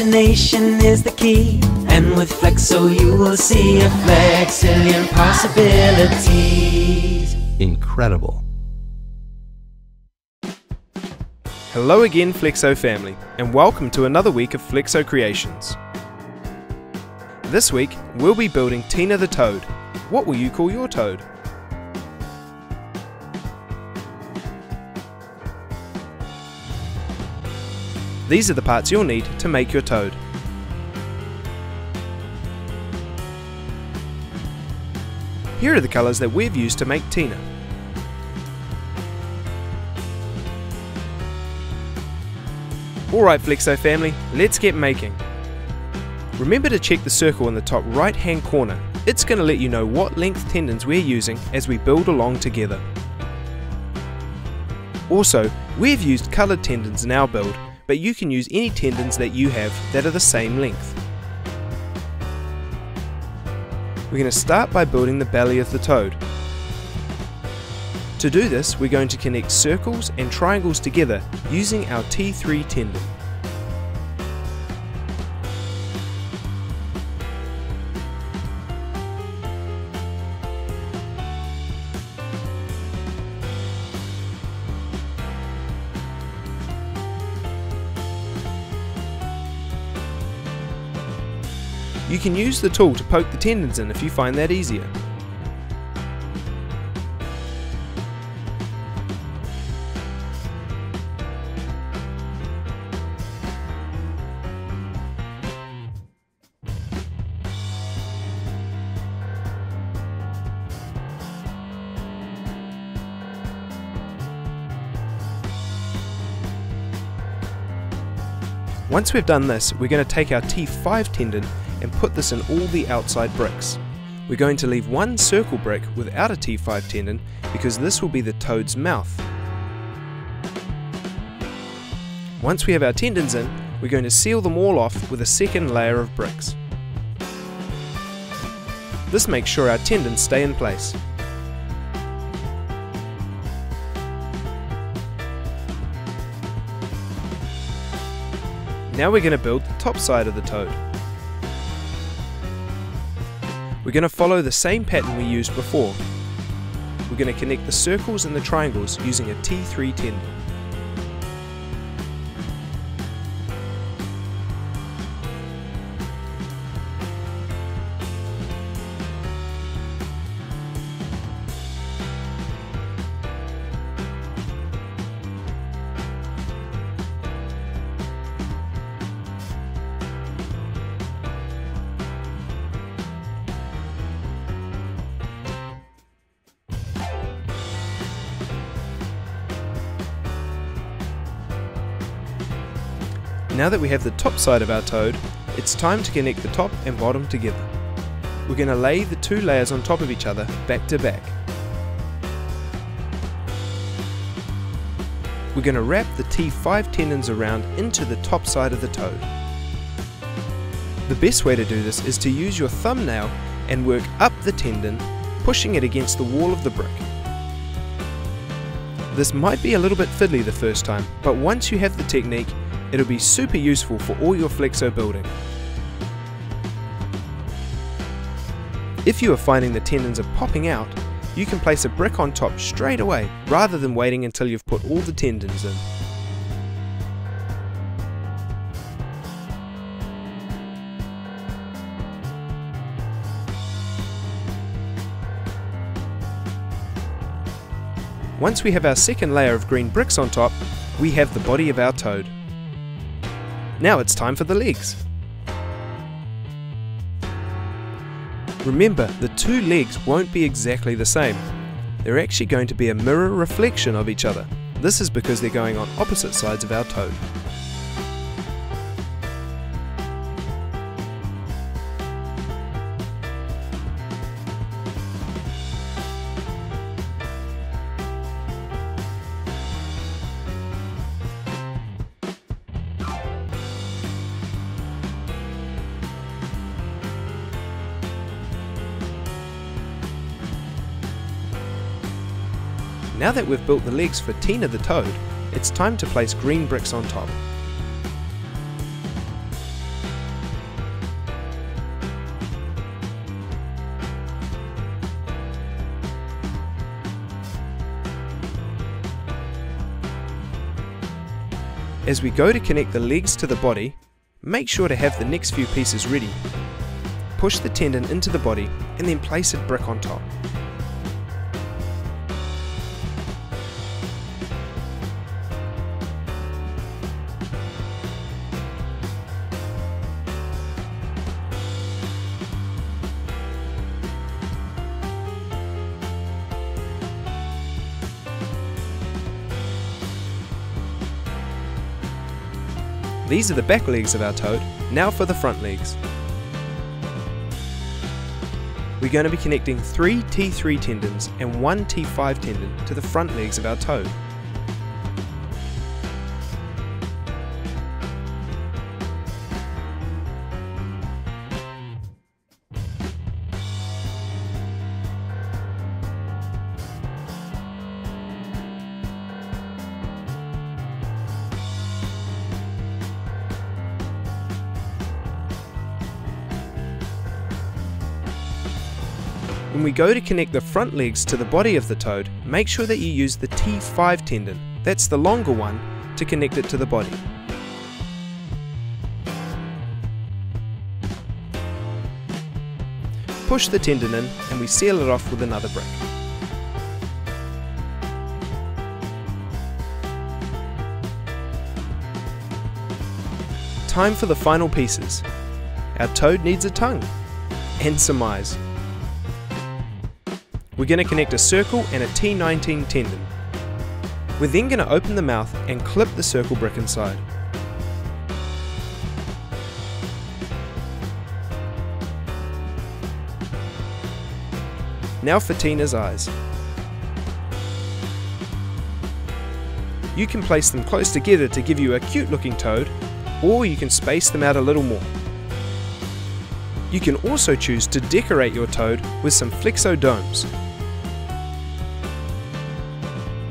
Imagination is the key, and with Flexo you will see a flexillion possibilities. Incredible. Hello again, Flexo family, and welcome to another week of Flexo Creations. This week we'll be building Tina the Toad. What will you call your toad? These are the parts you'll need to make your toad. Here are the colours that we've used to make Tina. Alright Flexo family, let's get making. Remember to check the circle in the top right hand corner. It's going to let you know what length tendons we're using as we build along together. Also, we've used coloured tendons in our build, but you can use any tendons that you have that are the same length. We're going to start by building the belly of the toad. To do this, we're going to connect circles and triangles together using our T3 tendon. You can use the tool to poke the tendons in if you find that easier. Once we've done this, we're going to take our T5 tendon and put this in all the outside bricks. We're going to leave one circle brick without a T5 tendon because this will be the toad's mouth. Once we have our tendons in, we're going to seal them all off with a second layer of bricks. This makes sure our tendons stay in place. Now we're going to build the top side of the toad. We're going to follow the same pattern we used before. We're going to connect the circles and the triangles using a T3 tendon. Now that we have the top side of our toad, it's time to connect the top and bottom together. We're going to lay the two layers on top of each other, back to back. We're going to wrap the T5 tendons around into the top side of the toad. The best way to do this is to use your thumbnail and work up the tendon, pushing it against the wall of the brick. This might be a little bit fiddly the first time, but once you have the technique, it'll be super useful for all your Flexo building. If you are finding the tendons are popping out, you can place a brick on top straight away rather than waiting until you've put all the tendons in. Once we have our second layer of green bricks on top, we have the body of our toad. Now it's time for the legs. Remember, the two legs won't be exactly the same. They're actually going to be a mirror reflection of each other. This is because they're going on opposite sides of our toad. Now that we've built the legs for Tina the Toad, it's time to place green bricks on top. As we go to connect the legs to the body, make sure to have the next few pieces ready. Push the tendon into the body and then place a brick on top. These are the back legs of our toad. Now for the front legs. We're going to be connecting 3 T3 tendons and 1 T5 tendon to the front legs of our toad. When we go to connect the front legs to the body of the toad, make sure that you use the T5 tendon, that's the longer one, to connect it to the body. Push the tendon in and we seal it off with another brick. Time for the final pieces. Our toad needs a tongue and some eyes. We're going to connect a circle and a T19 tendon. We're then going to open the mouth and clip the circle brick inside. Now for Tina's eyes. You can place them close together to give you a cute looking toad, or you can space them out a little more. You can also choose to decorate your toad with some flexo domes.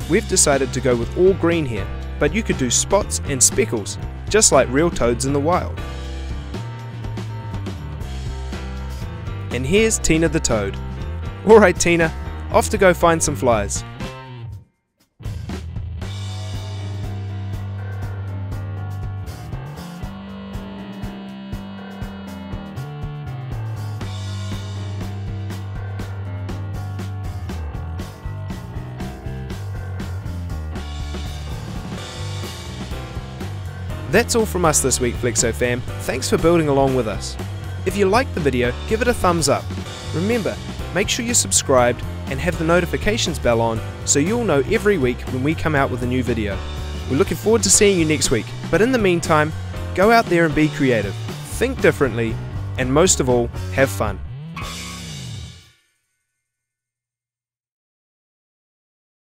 We've decided to go with all green here, but you could do spots and speckles, just like real toads in the wild. And here's Tina the Toad. Alright Tina, off to go find some flies. That's all from us this week, Flexo fam. Thanks for building along with us. If you liked the video, give it a thumbs up. Remember, make sure you're subscribed and have the notifications bell on so you'll know every week when we come out with a new video. We're looking forward to seeing you next week, but in the meantime, go out there and be creative, think differently, and most of all, have fun.